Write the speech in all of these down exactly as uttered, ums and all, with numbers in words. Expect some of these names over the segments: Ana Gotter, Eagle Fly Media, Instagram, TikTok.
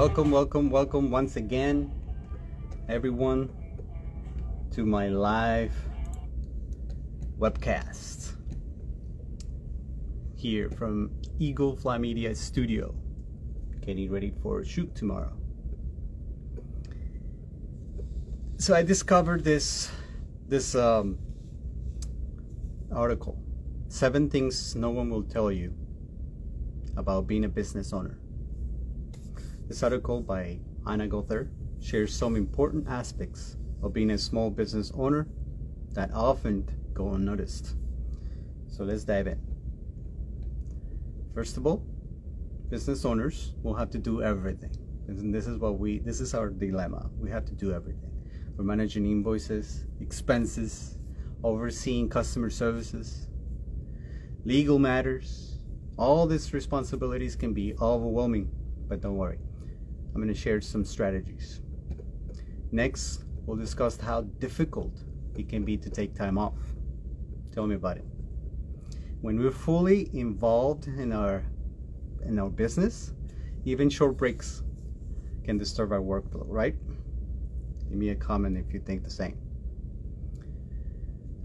Welcome, welcome, welcome once again, everyone, to my live webcast here from Eagle Fly Media Studio. Getting ready for a shoot tomorrow. So I discovered this this um, article, seven things no one will tell you about being a business owner. This article by Ana Gotter shares some important aspects of being a small business owner that often go unnoticed. So let's dive in. First of all, business owners will have to do everything. And this is what we, this is our dilemma. We have to do everything. We're managing invoices, expenses, overseeing customer services, legal matters. All these responsibilities can be overwhelming, but don't worry. I'm going to share some strategies. Next, we'll discuss how difficult it can be to take time off. Tell me about it. When we're fully involved in our in our business, even short breaks can disturb our workflow, right? Give me a comment if you think the same.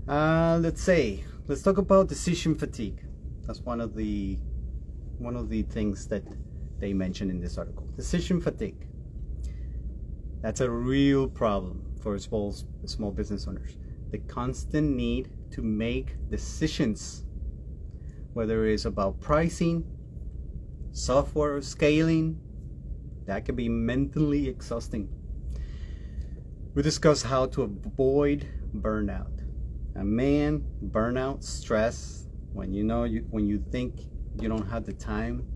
Uh, let's say, let's talk about decision fatigue. That's one of the one of the things that they mentioned in this article. Decision fatigue. That's a real problem for small, small business owners. The constant need to make decisions, whether it's about pricing, software, scaling, that can be mentally exhausting. We discuss how to avoid burnout. And man, burnout, stress, when you know you, when you think you don't have the time,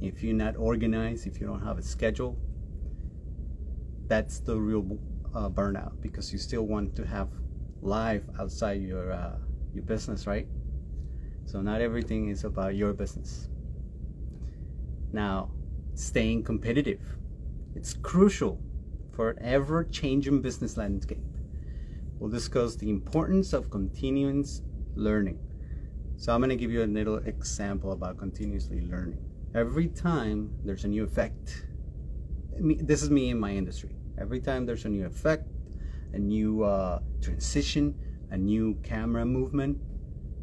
if you're not organized, if you don't have a schedule, that's the real uh, burnout, because you still want to have life outside your uh, your business, right? So not everything is about your business. Now, staying competitive. It's crucial for an ever-changing business landscape. We'll discuss the importance of continuous learning. So I'm going to give you a little example about continuously learning. Every time there's a new effect, this is me in my industry, every time there's a new effect, a new uh, transition, a new camera movement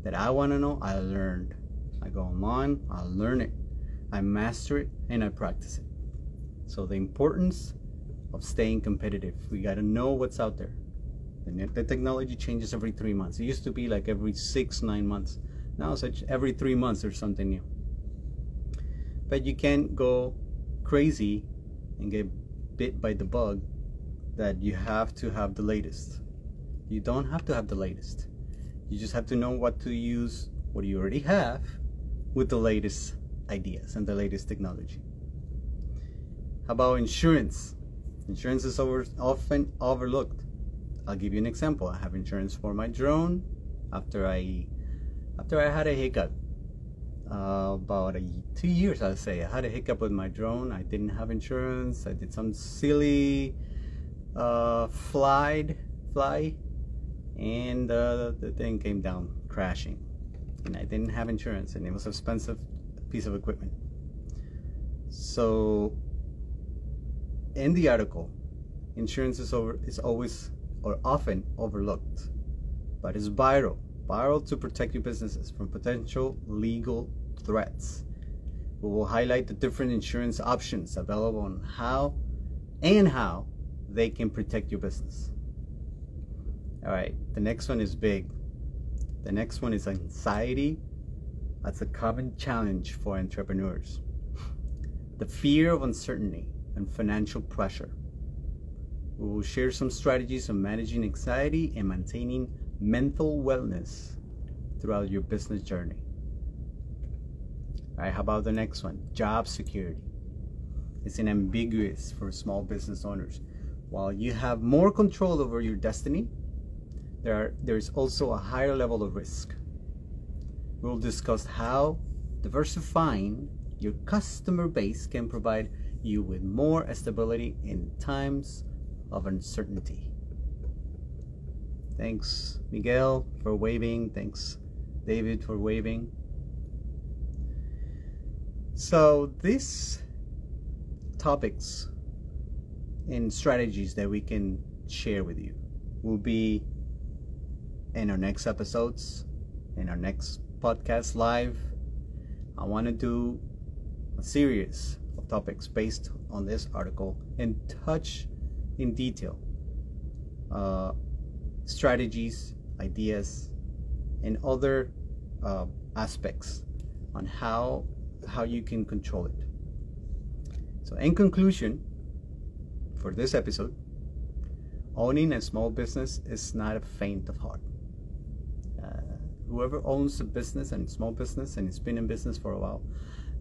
that I want to know, I learned. I go online, I learn it, I master it, and I practice it. So the importance of staying competitive. We got to know what's out there. The, the technology changes every three months. It used to be like every six, nine months. Now such every three months there's something new. But you can't go crazy and get bit by the bug that you have to have the latest. You don't have to have the latest. You just have to know what to use, what you already have, with the latest ideas and the latest technology. How about insurance? Insurance is over, often overlooked. I'll give you an example. I have insurance for my drone after I, after I had a hiccup. Uh, about a, two years, I'll say. I had a hiccup with my drone. I didn't have insurance. I did some silly uh, flight, fly, and uh, the thing came down crashing. And I didn't have insurance, and it was an expensive piece of equipment. So, in the article, insurance is over is always or often overlooked, but it's vital. Borrow to protect your businesses from potential legal threats. We will highlight the different insurance options available on how and how they can protect your business. All right, the next one is big. The next one is anxiety. That's a common challenge for entrepreneurs. The fear of uncertainty and financial pressure. We will share some strategies on managing anxiety and maintaining mental wellness throughout your business journey. All right, how about the next one? Job security. It's an ambiguous for small business owners. While you have more control over your destiny, there are, there is also a higher level of risk. We'll discuss how diversifying your customer base can provide you with more stability in times of uncertainty. Thanks, Miguel, for waving. Thanks, David, for waving. So this topics and strategies that we can share with you will be in our next episodes, in our next podcast live. I want to do a series of topics based on this article and touch in detail uh, strategies, ideas, and other uh, aspects on how how you can control it. So in conclusion, for this episode, owning a small business is not a faint of heart. Uh, whoever owns a business and a small business and has been in business for a while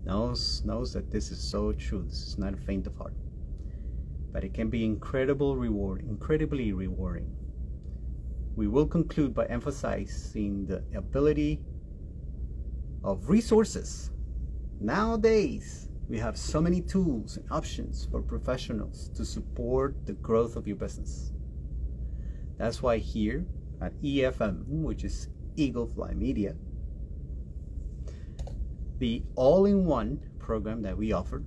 knows knows that this is so true. This is not a faint of heart, but it can be incredible reward, incredibly rewarding. We will conclude by emphasizing the ability of resources. Nowadays, we have so many tools and options for professionals to support the growth of your business. That's why here at E F M, which is Eagle Fly Media, the all-in-one program that we offer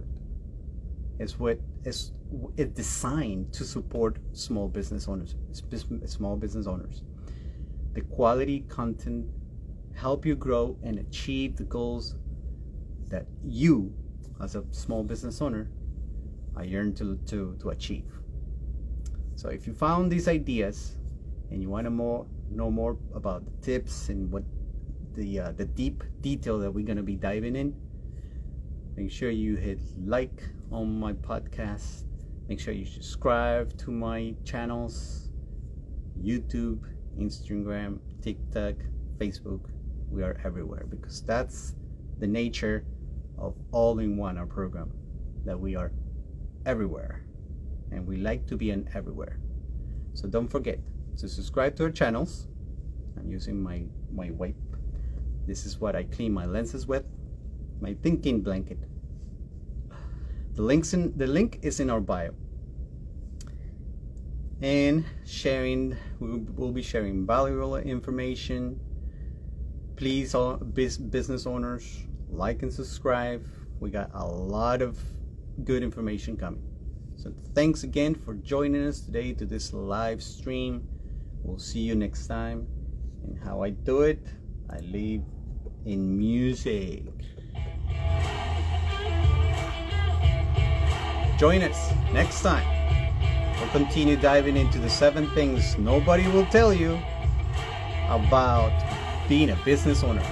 is what is it's designed to support small business owners, small business owners. The quality content help you grow and achieve the goals that you, as a small business owner, I yearn to, to, to achieve. So if you found these ideas and you want to more, know more about the tips and what the, uh, the deep detail that we're going to be diving in, make sure you hit like on my podcast. Make sure you subscribe to my channels, YouTube, Instagram, TikTok, Facebook. We are everywhere because that's the nature of all-in-one, our program, that we are everywhere, and we like to be in everywhere. So don't forget to subscribe to our channels. I'm using my my wipe. This is what I clean my lenses with, my thinking blanket. The links in the link is in our bio. And sharing, we will be sharing valuable information. Please, all business owners, like and subscribe. We got a lot of good information coming. So thanks again for joining us today to this live stream. We'll see you next time. And how I do it, I live in music. Join us next time. We'll continue diving into the seven things nobody will tell you about being a business owner.